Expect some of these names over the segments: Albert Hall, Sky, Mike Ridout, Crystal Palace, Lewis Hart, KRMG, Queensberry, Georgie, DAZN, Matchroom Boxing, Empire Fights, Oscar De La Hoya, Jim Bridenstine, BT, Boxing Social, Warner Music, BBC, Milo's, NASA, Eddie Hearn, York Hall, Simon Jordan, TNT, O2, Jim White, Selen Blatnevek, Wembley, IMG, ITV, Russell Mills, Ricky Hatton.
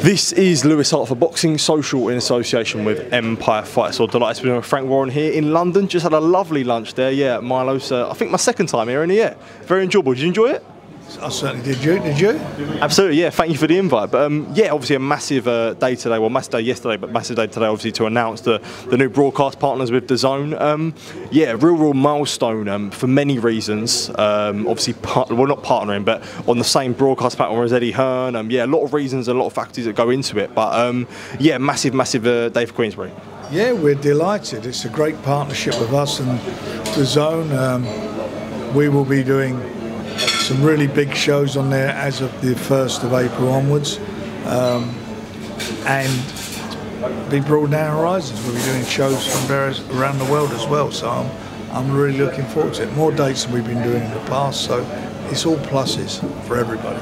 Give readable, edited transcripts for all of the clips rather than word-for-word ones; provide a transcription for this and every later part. This is Lewis Hart for Boxing Social in association with Empire Fights. So delighted to be with Frank Warren here in London. Just had a lovely lunch there, yeah, at Milo's. I think my second time here in the year. Very enjoyable. Did you enjoy it? I certainly did. Did you? Absolutely, yeah. Thank you for the invite. But yeah, obviously a massive day today. Well, massive day yesterday, but massive day today, obviously, to announce the new broadcast partners with DAZN. Yeah, real milestone for many reasons. Obviously, well, not partnering, but on the same broadcast platform as Eddie Hearn. Yeah, a lot of reasons and a lot of factors that go into it. But yeah, massive day for Queensberry. Yeah, we're delighted. It's a great partnership with us and DAZN. We will be doing some really big shows on there as of the 1st of April onwards, and be broadening our horizons. We'll be doing shows from various around the world as well, so I'm really looking forward to it. More dates than we've been doing in the past, so it's all pluses for everybody.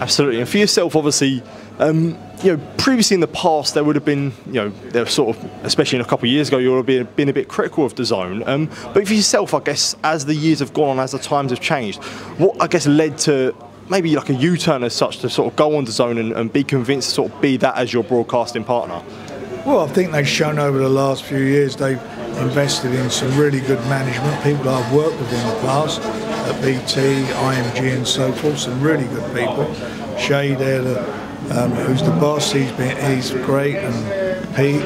Absolutely, and for yourself, obviously, you know, previously in the past there would have been, you know, there was sort of, especially a couple of years ago, you would have been a bit critical of DAZN. But for yourself, I guess, as the years have gone on, as the times have changed, what I guess led to maybe like a U-turn as such to sort of go on DAZN and be convinced to sort of be that as your broadcasting partner? Well, I think they've shown over the last few years they've invested in some really good management, people I've worked with in the past, at BT, IMG and so forth, some really good people. Shay there, who's the boss, he's great, and Pete,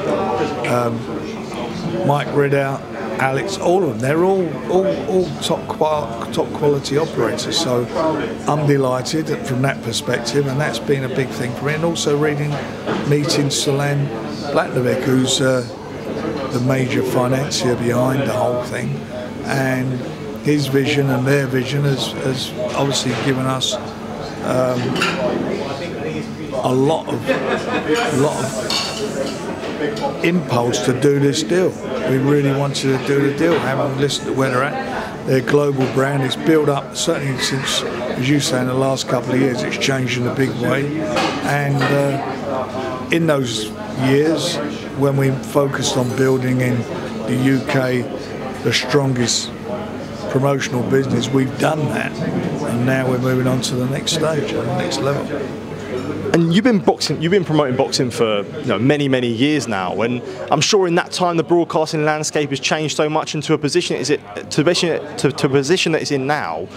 Mike Ridout, Alex, all of them, they're all top quality operators, so I'm delighted from that perspective, and that's been a big thing for me. And also meeting Selen Blatnevek, who's the major financier behind the whole thing, and his vision and their vision has obviously given us a lot of impulse to do this deal. We really wanted to do the deal. Having listened to where they're at, their global brand is built up, certainly since, as you say, in the last couple of years, it's changed in a big way. And in those years, when we focused on building in the UK the strongest promotional business, we've done that. And now we're moving on to the next stage, the next level. And you've been promoting boxing for, you know, many years now, and I'm sure in that time the broadcasting landscape has changed so much into a position to a position that it's in now.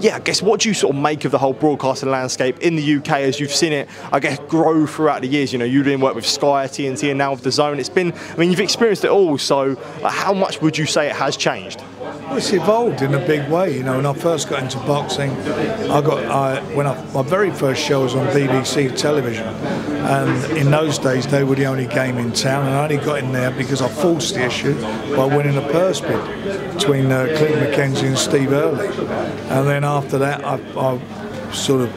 Yeah, I guess, what do you sort of make of the whole broadcasting landscape in the UK as you've seen it, I guess, grow throughout the years? You know, you've been working with Sky, TNT, and now with DAZN. It's been, I mean, you've experienced it all, so how much would you say it has changed? Well, it's evolved in a big way, you know. When I first got into boxing, my very first show was on BBC television, and in those days they were the only game in town, and I only got in there because I forced the issue by winning a purse bid between Clinton McKenzie and Steve Early. And then after that I sort of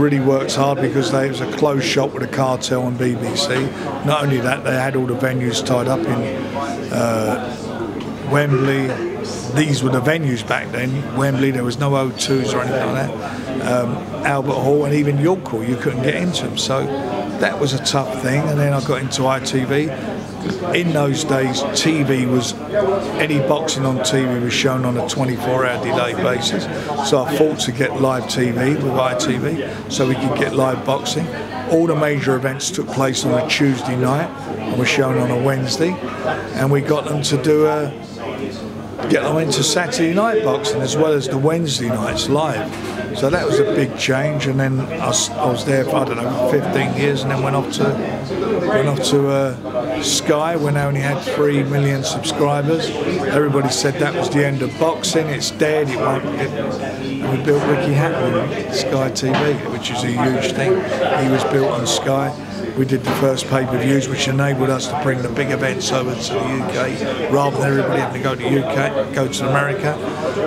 really worked hard because it was a closed shop with a cartel on BBC. Not only that, they had all the venues tied up in Wembley. These were the venues back then. Wembley, there was no O2s or anything like that. Albert Hall and even York Hall, you couldn't get into them. So that was a tough thing. And then I got into ITV. In those days, TV was, any boxing on TV was shown on a 24-hour delay basis. So I fought to get live TV with ITV so we could get live boxing. All the major events took place on a Tuesday night and were shown on a Wednesday. And we got them to do get them into Saturday night boxing as well as the Wednesday nights live. So that was a big change. And then I was there for, I don't know, 15 years, and then went off to Sky when they only had 3 million subscribers. Everybody said that was the end of boxing, it's dead, it won't. And we built Ricky Hatton on Sky TV, which is a huge thing. He was built on Sky. We did the first pay-per-views, which enabled us to bring the big events over to the UK, rather than everybody having to go to the UK, go to America.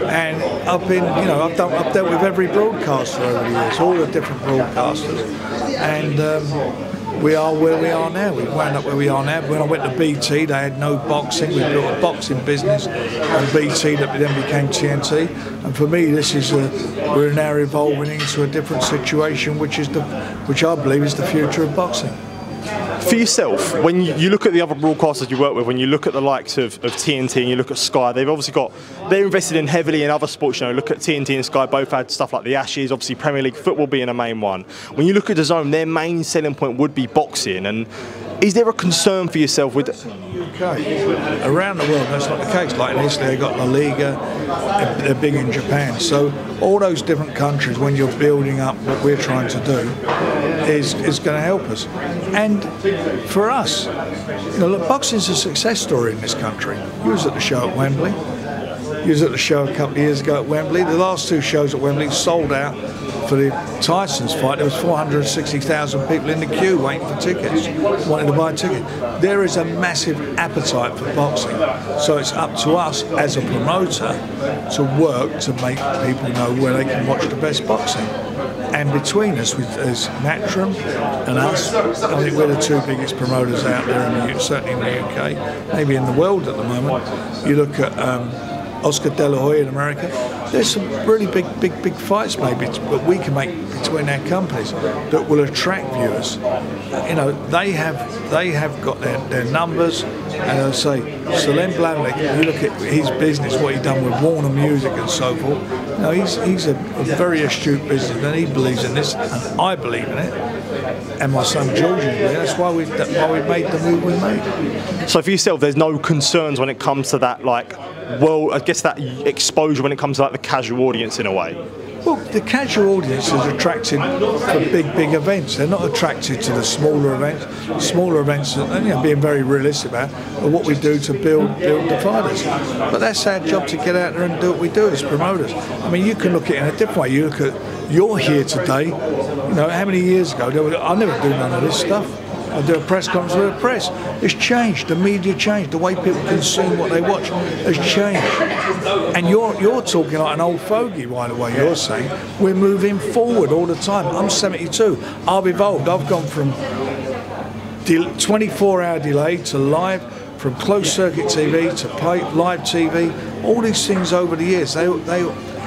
And I've dealt with every broadcaster over the years, all the different broadcasters. And we are where we are now. We've wound up where we are now. When I went to BT, they had no boxing. We built a boxing business on BT that then became TNT. And for me, this is we're now evolving into a different situation, which I believe is the future of boxing. For yourself, when you look at the other broadcasters you work with, when you look at the likes of TNT and you look at Sky, they've obviously got, they're invested in heavily in other sports. You know, look at TNT and Sky, both had stuff like the Ashes, obviously Premier League football being a main one. When you look at DAZN, their main selling point would be boxing. And is there a concern for yourself with UK? Around the world, that's not the case. Like in Italy, they've got La Liga, they're big in Japan. So all those different countries, when you're building up what we're trying to do, is going to help us. And for us, you know, look, boxing's a success story in this country. You was at the show at Wembley. You was at the show a couple of years ago at Wembley. The last two shows at Wembley sold out. For the Tyson's fight, there was 460,000 people in the queue waiting for tickets, wanting to buy a ticket. There is a massive appetite for boxing, so it's up to us as a promoter to work to make people know where they can watch the best boxing. And between us, there's Matchroom and us, I think we're the two biggest promoters out there, in the, certainly in the UK, maybe in the world at the moment. You look at Oscar De La Hoya in America. There's some really big fights maybe that we can make between our companies that will attract viewers. You know, they have got their numbers, and I'll say Selen Blatnevek, you look at his business, what he's done with Warner Music and so forth. You know, he's a very astute businessman. He believes in this, and I believe in it. And my son Georgie, that's why we made the move we made. So for yourself, there's no concerns when it comes to that, like, well, I guess that exposure when it comes to like the casual audience in a way. Well, the casual audience is attracted for big events. They're not attracted to the smaller events. Smaller events, you know, being very realistic about what we do to build the fighters. But that's our job, to get out there and do what we do as promoters. I mean, you can look at it in a different way. You look at, you're here today. You know, how many years ago? I never do none of this stuff. I do a press conference with the press. It's changed. The media changed. The way people consume what they watch has changed. And you're talking like an old fogey, by the way. You're saying we're moving forward all the time. I'm 72. I've evolved. I've gone from 24-hour delay to live, from closed-circuit TV to live TV. All these things over the years, they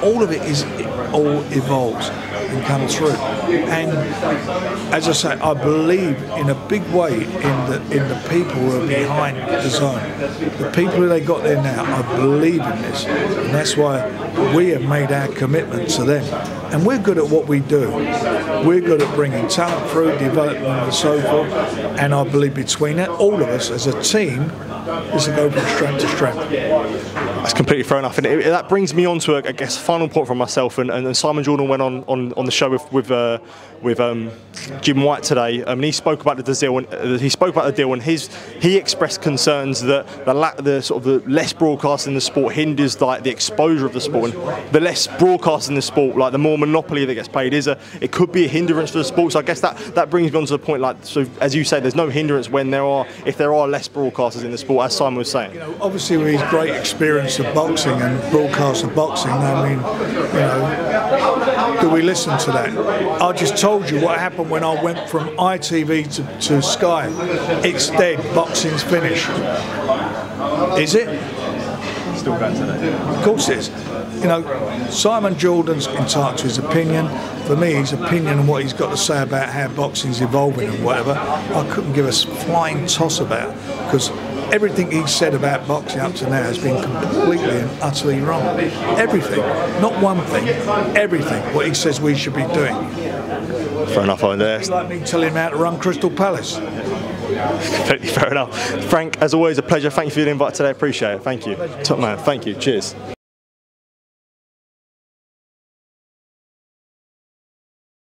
all of it is, it all evolves and comes through. And as I say, I believe in a big way in the people who are behind DAZN. The people who they got there now, I believe in this, and that's why we have made our commitment to them. And we're good at what we do. We're good at bringing talent through, development and so forth. And I believe between it, all of us as a team, is to go from strength to strength. That's completely fair enough, and that brings me on to, I guess, final point from myself. And Simon Jordan went on the show with Jim White today, and he spoke about the deal. And he expressed concerns that the less broadcast in the sport hinders like the exposure of the sport. And the less broadcast in the sport, like the more monopoly that gets played, it could be a hindrance for the sport. So I guess that brings me on to the point, like, so as you say, there's no hindrance when there are less broadcasters in the sport, as Simon was saying. You know, obviously with his great experience of boxing and broadcast of boxing, I mean, you know, do we listen to that? I just told you what happened when I went from ITV to Sky. It's dead, boxing's finished. Is it? Still going today. Of course it is. You know, Simon Jordan's entitled to his opinion. For me, his opinion and what he's got to say about how boxing's evolving and whatever, I couldn't give a flying toss about, because everything he's said about boxing up to now has been completely and utterly wrong. Everything. Not one thing. Everything. What he says we should be doing. Fair enough, I'm there. It's like me telling him how to run Crystal Palace. Completely fair enough. Frank, as always, a pleasure. Thank you for the invite today. Appreciate it. Thank you. Top man. Thank you. Cheers.